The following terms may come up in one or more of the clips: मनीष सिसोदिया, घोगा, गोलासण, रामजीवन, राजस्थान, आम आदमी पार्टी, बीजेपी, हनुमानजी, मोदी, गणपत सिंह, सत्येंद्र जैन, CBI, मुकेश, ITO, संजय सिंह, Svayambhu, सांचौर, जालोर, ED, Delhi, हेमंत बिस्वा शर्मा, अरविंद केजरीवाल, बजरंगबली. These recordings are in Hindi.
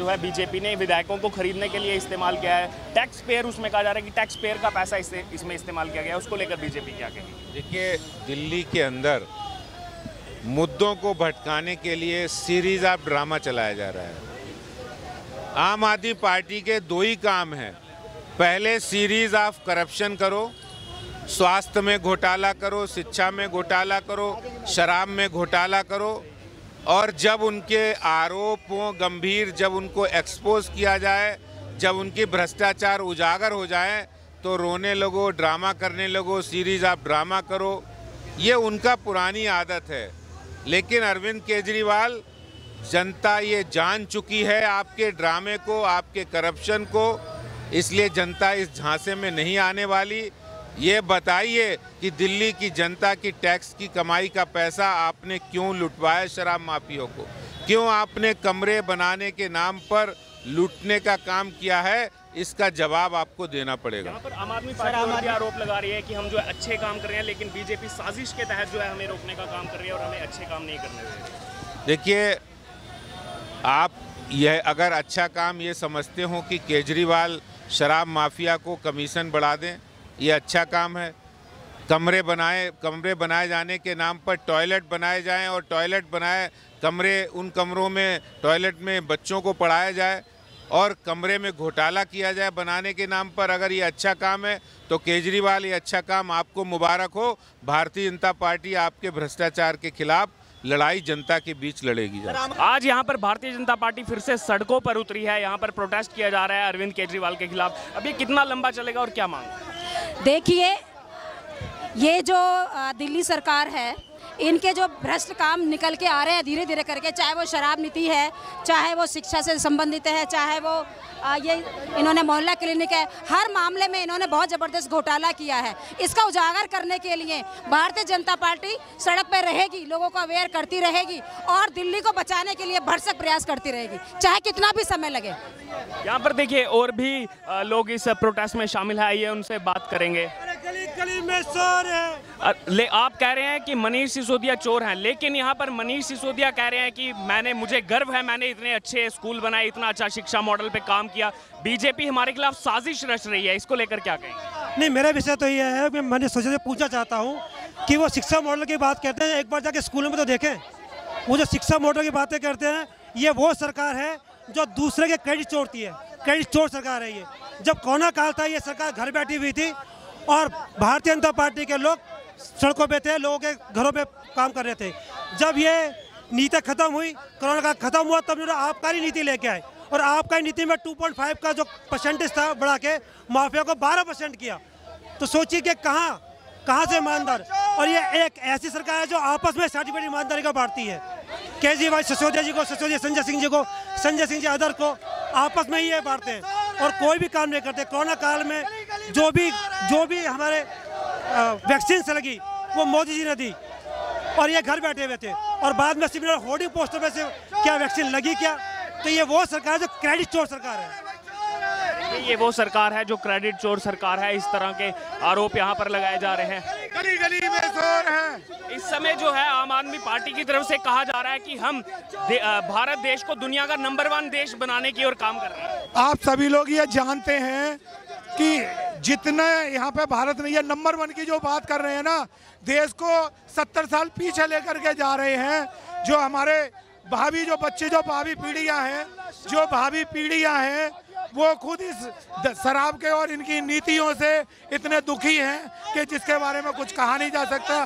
जो है बीजेपी ने विधायकों को खरीदने के लिए इस्तेमाल किया है, टैक्स पेयर उसमें कहा जा रहा है कि टैक्स पेयर का पैसा इसमें इस्तेमाल किया गया है, उसको लेकर बीजेपी क्या कहेगी? देखिए, दिल्ली के अंदर मुद्दों को भटकाने के लिए सीरीज ऑफ ड्रामा चलाया जा रहा है। आम आदमी पार्टी के दो ही काम हैं, पहले सीरीज ऑफ करप्शन करो, स्वास्थ्य में घोटाला करो, शिक्षा में घोटाला करो, शराब में घोटाला करो, और जब उनके आरोपों गंभीर, जब उनको एक्सपोज किया जाए, जब उनकी भ्रष्टाचार उजागर हो जाए तो रोने लगो, ड्रामा करने लगो, सीरीज आप ड्रामा करो, ये उनका पुरानी आदत है। लेकिन अरविंद केजरीवाल, जनता ये जान चुकी है आपके ड्रामे को, आपके करप्शन को, इसलिए जनता इस झांसे में नहीं आने वाली। ये बताइए कि दिल्ली की जनता की टैक्स की कमाई का पैसा आपने क्यों लुटवाया शराब माफियों को, क्यों आपने कमरे बनाने के नाम पर लूटने का काम किया है, इसका जवाब आपको देना पड़ेगा। यहाँ पर आम आदमी पार्टी आरोप लगा रही है कि हम जो अच्छे काम कर रहे हैं, लेकिन बीजेपी साजिश के तहत जो है हमें रोकने का काम कर रही है और हमें अच्छे काम नहीं करने दे रही। देखिए, आप यह अगर अच्छा काम ये समझते हो कि केजरीवाल शराब माफिया को कमीशन बढ़ा दें, ये अच्छा काम है। कमरे बनाए जाने के नाम पर टॉयलेट बनाए जाएं और टॉयलेट बनाए कमरे, उन कमरों में टॉयलेट में बच्चों को पढ़ाया जाए और कमरे में घोटाला किया जाए बनाने के नाम पर, अगर ये अच्छा काम है तो केजरीवाल ये अच्छा काम आपको मुबारक हो। भारतीय जनता पार्टी आपके भ्रष्टाचार के खिलाफ लड़ाई जनता के बीच लड़ेगी। आज यहाँ पर भारतीय जनता पार्टी फिर से सड़कों पर उतरी है, यहाँ पर प्रोटेस्ट किया जा रहा है अरविंद केजरीवाल के खिलाफ। अब ये कितना लंबा चलेगा और क्या मांग? देखिए, ये जो दिल्ली सरकार है, इनके जो भ्रष्ट काम निकल के आ रहे हैं धीरे धीरे करके, चाहे वो शराब नीति है, चाहे वो शिक्षा से संबंधित है, चाहे वो ये इन्होंने मोहल्ला क्लिनिक है, हर मामले में इन्होंने बहुत ज़बरदस्त घोटाला किया है। इसका उजागर करने के लिए भारतीय जनता पार्टी सड़क पर रहेगी, लोगों को अवेयर करती रहेगी और दिल्ली को बचाने के लिए भरसक प्रयास करती रहेगी, चाहे कितना भी समय लगे। यहाँ पर देखिए और भी लोग इस प्रोटेस्ट में शामिल है, आइए उनसे बात करेंगे। गली में चोर है। आप कह रहे हैं कि मनीष सिसोदिया चोर हैं, लेकिन यहाँ पर मनीष सिसोदिया कह रहे हैं कि मुझे गर्व है, मैंने इतने अच्छे स्कूल बनाए, इतना अच्छा शिक्षा मॉडल पे काम किया, बीजेपी हमारे खिलाफ साजिश रच रही है, इसको लेकर क्या कहेंगे? नहीं, मेरा विषय तो यह है कि मनीष सिसोदिया से पूछना चाहता हूँ कि वो शिक्षा मॉडल की बात करते हैं, एक बार जाके स्कूलों में तो देखें। वो जो शिक्षा मॉडल की बातें करते हैं, ये वो सरकार है जो दूसरे के क्रेडिट चोरती है, क्रेडिट चोर सरकार है ये। जब कोरोना काल था, ये सरकार घर बैठी हुई थी और भारतीय जनता पार्टी के लोग सड़कों पे थे, लोगों के घरों पे काम कर रहे थे। जब ये नीति खत्म हुई, कोरोना का खत्म हुआ, तब उन्होंने आबकारी नीति लेके आए और आबकारी नीति में 2.5 का जो परसेंटेज था बढ़ा के माफिया को 12% किया। तो सोचिए कि कहाँ से ईमानदार, और ये एक ऐसी सरकार है जो आपस में सर्टिफिकेट ईमानदारी का बांटती है। केजरीवाल सिसोदिया जी को, सिसोदिया संजय सिंह जी अदर को आपस में ही ये बांटते हैं और कोई भी काम नहीं करते। कोरोना काल में जो भी हमारे वैक्सीन से लगी वो मोदी जी ने दी और ये घर बैठे हुए थे, और बाद में सिर्फ होर्डिंग पोस्टों में से क्या वैक्सीन लगी क्या। तो ये वो सरकार जो क्रेडिट चोर सरकार है, ये वो सरकार है जो क्रेडिट चोर सरकार है। इस तरह के आरोप यहाँ पर लगाए जा रहे हैं, गली गली में चोर है। इस समय जो है आम आदमी पार्टी की तरफ से कहा जा रहा है कि हम भारत देश को दुनिया का नंबर 1 देश बनाने की ओर काम कर रहे हैं। आप सभी लोग ये जानते हैं कि जितना यहाँ पे भारत में ये नंबर 1 की जो बात कर रहे हैं ना, देश को 70 साल पीछे लेकर के जा रहे हैं। जो हमारे भावी पीढ़ियाँ हैं वो खुद इस शराब के और इनकी नीतियों से इतने दुखी हैं कि जिसके बारे में कुछ कहा नहीं जा सकता।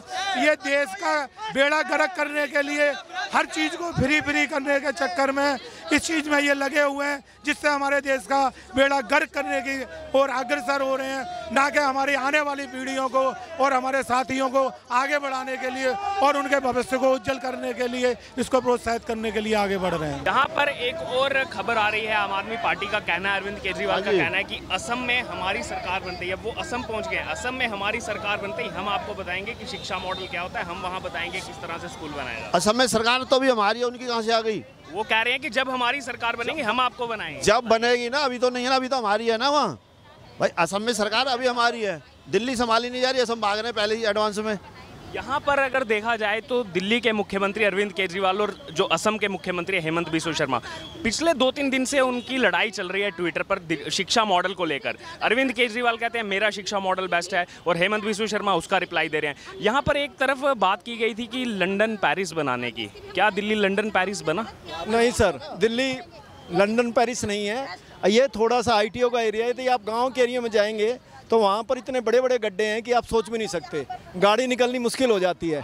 ये देश का बेड़ा गर्क करने के लिए हर चीज़ को फ्री करने के चक्कर में इस चीज़ में ये लगे हुए हैं, जिससे हमारे देश का बेड़ा गर्क करने की ओर अग्रसर हो रहे हैं, ना कि हमारी आने वाली पीढ़ियों को और हमारे साथियों को आगे बढ़ाने के लिए और उनके भविष्य को उज्जवल करने के लिए, इसको प्रोत्साहित करने के लिए आगे बढ़ रहे हैं। यहाँ पर एक और खबर आ रही है, आम आदमी पार्टी का कहना है, अरविंद केजरीवाल का कहना है कि असम में हमारी सरकार बनती है। वो असम पहुँच गए, असम में हमारी सरकार बनती है, हम आपको बताएंगे कि शिक्षा मॉडल क्या होता है, हम वहाँ बताएंगे किस तरह से स्कूल बनाएगा। असम में सरकार तो अभी हमारी है, उनकी कहाँ से आ गई? वो कह रहे हैं कि जब हमारी सरकार बनेगी हम आपको बनाएंगे। जब बनेगी ना, अभी तो नहीं है ना, अभी तो हमारी है ना वहाँ। भाई असम में सरकार अभी हमारी है, दिल्ली संभाली नहीं जा रही, असम भाग रहे पहले ही एडवांस में। यहाँ पर अगर देखा जाए तो दिल्ली के मुख्यमंत्री अरविंद केजरीवाल और जो असम के मुख्यमंत्री हेमंत बिस्वा शर्मा, पिछले 2-3 दिन से उनकी लड़ाई चल रही है ट्विटर पर शिक्षा मॉडल को लेकर। अरविंद केजरीवाल कहते हैं मेरा शिक्षा मॉडल बेस्ट है और हेमंत बिस्वा शर्मा उसका रिप्लाई दे रहे हैं। यहाँ पर एक तरफ बात की गई थी कि लंदन पेरिस बनाने की, क्या दिल्ली लंदन पेरिस बना? नहीं सर, दिल्ली लंदन पेरिस नहीं है। ये थोड़ा सा ITO का एरिया है, तो आप गाँव के एरिया में जाएंगे तो वहाँ पर इतने बड़े बड़े गड्ढे हैं कि आप सोच भी नहीं सकते, गाड़ी निकलनी मुश्किल हो जाती है।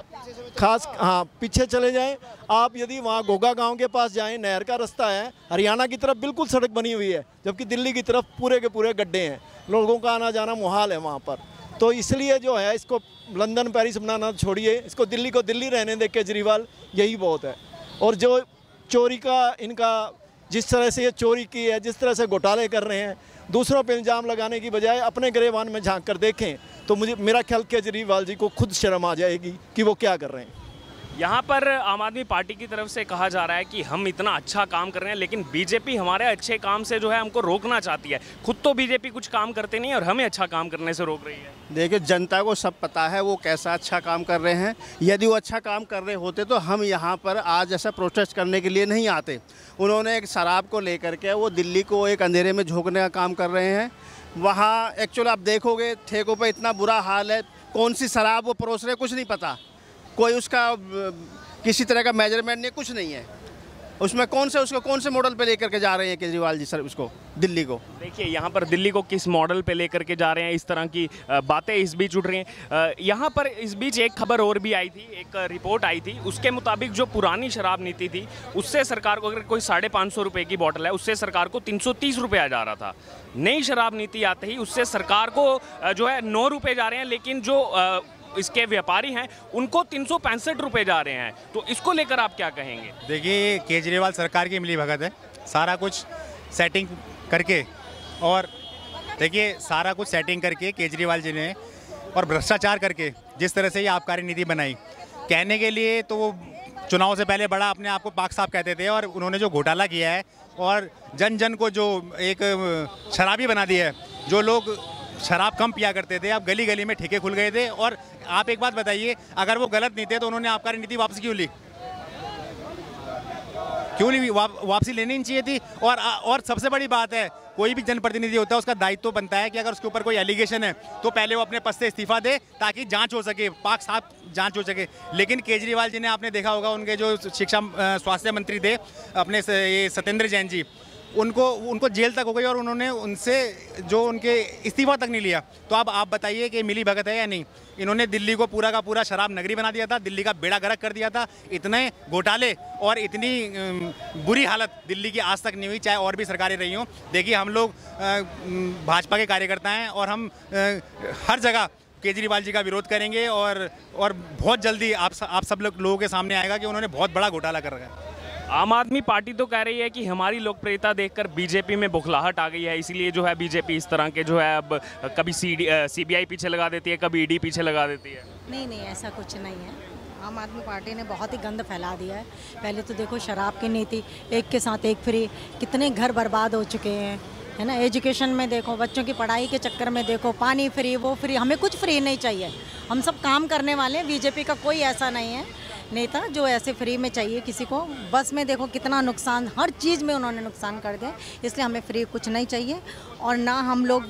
खास हाँ पीछे चले जाएं आप, यदि वहाँ घोगा गांव के पास जाएं, नहर का रास्ता है, हरियाणा की तरफ बिल्कुल सड़क बनी हुई है, जबकि दिल्ली की तरफ पूरे के पूरे गड्ढे हैं, लोगों का आना जाना मुहाल है वहाँ पर। तो इसलिए जो है इसको लंदन पेरिस बनाना छोड़िए, इसको दिल्ली को दिल्ली रहने दे केजरीवाल, यही बहुत है। और जो चोरी का इनका जिस तरह से ये चोरी की है, जिस तरह से घोटाले कर रहे हैं, दूसरों पे इल्ज़ाम लगाने की बजाय अपने गिरेबान में झांक कर देखें तो मुझे मेरा ख्याल केजरीवाल जी को खुद शर्म आ जाएगी कि वो क्या कर रहे हैं। यहाँ पर आम आदमी पार्टी की तरफ से कहा जा रहा है कि हम इतना अच्छा काम कर रहे हैं लेकिन बीजेपी हमारे अच्छे काम से जो है हमको रोकना चाहती है। खुद तो बीजेपी कुछ काम करते नहीं और हमें अच्छा काम करने से रोक रही है। देखिए, जनता को सब पता है वो कैसा अच्छा काम कर रहे हैं। यदि वो अच्छा काम कर रहे होते तो हम यहाँ पर आज ऐसा प्रोटेस्ट करने के लिए नहीं आते। उन्होंने एक शराब को लेकर के वो दिल्ली को एक अंधेरे में झोंकने का काम कर रहे हैं। वहाँ एक्चुअली आप देखोगे ठेकों पर इतना बुरा हाल है, कौन सी शराब वो परोस रहे कुछ नहीं पता, कोई उसका किसी तरह का मेजरमेंट नहीं, कुछ नहीं है उसमें। उसको कौन से मॉडल पे लेकर के जा रहे हैं केजरीवाल जी सर उसको, दिल्ली को? देखिए यहाँ पर दिल्ली को किस मॉडल पे लेकर के जा रहे हैं, इस तरह की बातें इस बीच उठ रही हैं। यहाँ पर इस बीच एक खबर और भी आई थी, एक रिपोर्ट आई थी, उसके मुताबिक जो पुरानी शराब नीति थी उससे सरकार को, अगर कोई 550 रुपये की बॉटल है उससे सरकार को 330 रुपये आ जा रहा था। नई शराब नीति आते ही उससे सरकार को जो है 9 रुपये जा रहे हैं, लेकिन जो इसके व्यापारी हैं उनको 365 रुपये जा रहे हैं। तो इसको लेकर आप क्या कहेंगे? देखिए, केजरीवाल सरकार की मिलीभगत है, सारा कुछ सेटिंग करके, और देखिए सारा कुछ सेटिंग करके केजरीवाल जी ने, और भ्रष्टाचार करके जिस तरह से ये आबकारी नीति बनाई, कहने के लिए तो वो चुनाव से पहले बड़ा अपने आप को पाक साफ कहते थे, और उन्होंने जो घोटाला किया है और जन जन को जो एक शराबी बना दिया है, जो लोग शराब कम पिया करते थे अब गली गली में ठेके खुल गए थे। और आप एक बात बताइए, अगर वो गलत नहीं थे तो उन्होंने आबकारी नीति वापस क्यों ली? वापसी लेनी चाहिए थी। और सबसे बड़ी बात है, कोई भी जनप्रतिनिधि होता है उसका दायित्व तो बनता है कि अगर उसके ऊपर कोई एलिगेशन है तो पहले वो अपने पद से इस्तीफा दे ताकि जांच हो सके, पाक साफ जांच हो सके। लेकिन केजरीवाल जी ने, आपने देखा होगा, उनके जो शिक्षा स्वास्थ्य मंत्री थे अपने ये सत्येंद्र जैन जी, उनको जेल तक हो गई और उन्होंने उनसे जो उनके इस्तीफा तक नहीं लिया। तो अब आप बताइए कि मिली भगत है या नहीं? इन्होंने दिल्ली को पूरा का पूरा शराब नगरी बना दिया था, दिल्ली का बेड़ा गर्क कर दिया था। इतने घोटाले और इतनी बुरी हालत दिल्ली की आज तक नहीं हुई, चाहे और भी सरकारें रही हों। देखिए, हम लोग भाजपा के कार्यकर्ता हैं और हम हर जगह केजरीवाल जी का विरोध करेंगे, और बहुत जल्दी आप सब लोगों के सामने आएगा कि उन्होंने बहुत बड़ा घोटाला कर रखा है। आम आदमी पार्टी तो कह रही है कि हमारी लोकप्रियता देखकर बीजेपी में बौखलाहट आ गई है, इसीलिए जो है बीजेपी इस तरह के जो है अब कभी CBI पीछे लगा देती है, कभी ED पीछे लगा देती है। नहीं, ऐसा कुछ नहीं है। आम आदमी पार्टी ने बहुत ही गंद फैला दिया है। पहले तो देखो शराब की नीति, एक के साथ एक फ्री, कितने घर बर्बाद हो चुके हैं, है ना। एजुकेशन में देखो, बच्चों की पढ़ाई के चक्कर में देखो, पानी फ्री, वो फ्री, हमें कुछ फ्री नहीं चाहिए। हम सब काम करने वाले हैं, बीजेपी का कोई ऐसा नहीं है नेता जो ऐसे फ्री में चाहिए किसी को। बस में देखो कितना नुकसान, हर चीज़ में उन्होंने नुकसान कर दिया, इसलिए हमें फ्री कुछ नहीं चाहिए और ना हम लोग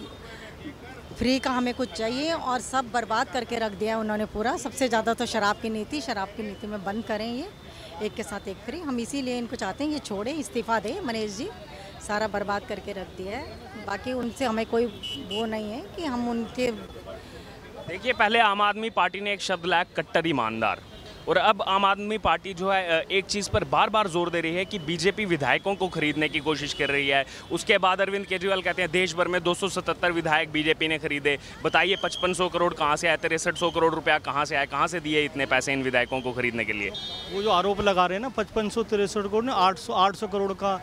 फ्री का हमें कुछ चाहिए, और सब बर्बाद करके रख दिया उन्होंने पूरा। सबसे ज़्यादा तो शराब की नीति में बंद करें, ये एक के साथ एक फ्री, हम इसीलिए इनको चाहते हैं ये छोड़े, इस्तीफ़ा दें। मनीष जी सारा बर्बाद करके रख दिया है, बाकी उनसे हमें कोई वो नहीं है कि हम उनके। देखिए, पहले आम आदमी पार्टी ने एक शब्द लाया, कट्टर ईमानदार, और अब आम आदमी पार्टी जो है एक चीज़ पर बार बार जोर दे रही है कि बीजेपी विधायकों को खरीदने की कोशिश कर रही है। उसके बाद अरविंद केजरीवाल कहते हैं देश भर में 277 विधायक बीजेपी ने खरीदे। बताइए 5500 करोड़ कहाँ से आए, 6300 करोड़ रुपया कहाँ से आए, कहाँ से दिए इतने पैसे इन विधायकों को खरीदने के लिए? वो जो आरोप लगा रहे हैं ना 5500 6300 करोड़ ने, 800 करोड़ का,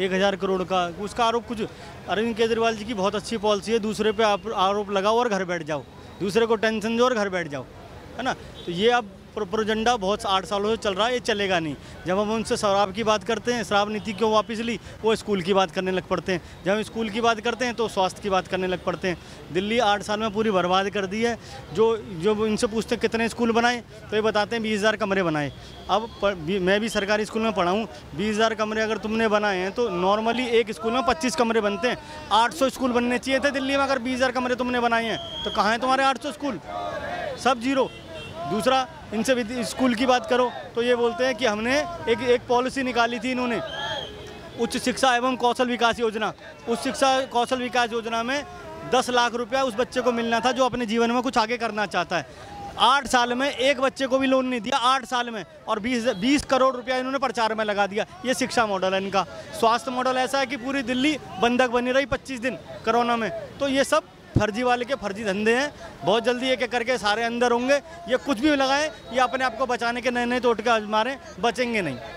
1000 करोड़ का, उसका आरोप कुछ। अरविंद केजरीवाल जी की बहुत अच्छी पॉलिसी है, दूसरे पर आरोप लगाओ और घर बैठ जाओ, दूसरे को टेंशन दो और घर बैठ जाओ, है ना। तो ये अब प्रोपरजेंडा बहुत 8 सालों से चल रहा है, ये चलेगा नहीं। जब हम उनसे शराब की बात करते हैं, शराब नीति क्यों वापस ली, वो स्कूल की बात करने लग पड़ते हैं। जब हम स्कूल की बात करते हैं तो स्वास्थ्य की बात करने लग पड़ते हैं। दिल्ली 8 साल में पूरी बर्बाद कर दी है। जो इनसे पूछते कितने स्कूल बनाए तो ये बताते हैं 20,000 कमरे बनाए। अब मैं भी सरकारी स्कूल में पढ़ा हूँ, 20,000 कमरे अगर तुमने बनाए हैं तो नॉर्मली एक स्कूल में 25 कमरे बनते हैं। 800 स्कूल बनने चाहिए थे दिल्ली में। अगर 20,000 कमरे तुमने बनाए हैं तो कहाँ हैं तुम्हारे 800 स्कूल, सब जीरो। दूसरा, इनसे भी स्कूल की बात करो तो ये बोलते हैं कि हमने एक पॉलिसी निकाली थी इन्होंने, उच्च शिक्षा एवं कौशल विकास योजना। उच्च शिक्षा कौशल विकास योजना में 10 लाख रुपया उस बच्चे को मिलना था जो अपने जीवन में कुछ आगे करना चाहता है। 8 साल में एक बच्चे को भी लोन नहीं दिया, 8 साल में। और 20 करोड़ रुपया इन्होंने प्रचार में लगा दिया। ये शिक्षा मॉडल है इनका। स्वास्थ्य मॉडल ऐसा है कि पूरी दिल्ली बंधक बनी रही 25 दिन कोरोना में। तो ये सब फर्जी वाले के फर्जी धंधे हैं। बहुत जल्दी एक एक करके सारे अंदर होंगे। ये कुछ भी लगाएं, ये अपने आप को बचाने के नए नए टोटके आजमा रहे हैं, बचेंगे नहीं।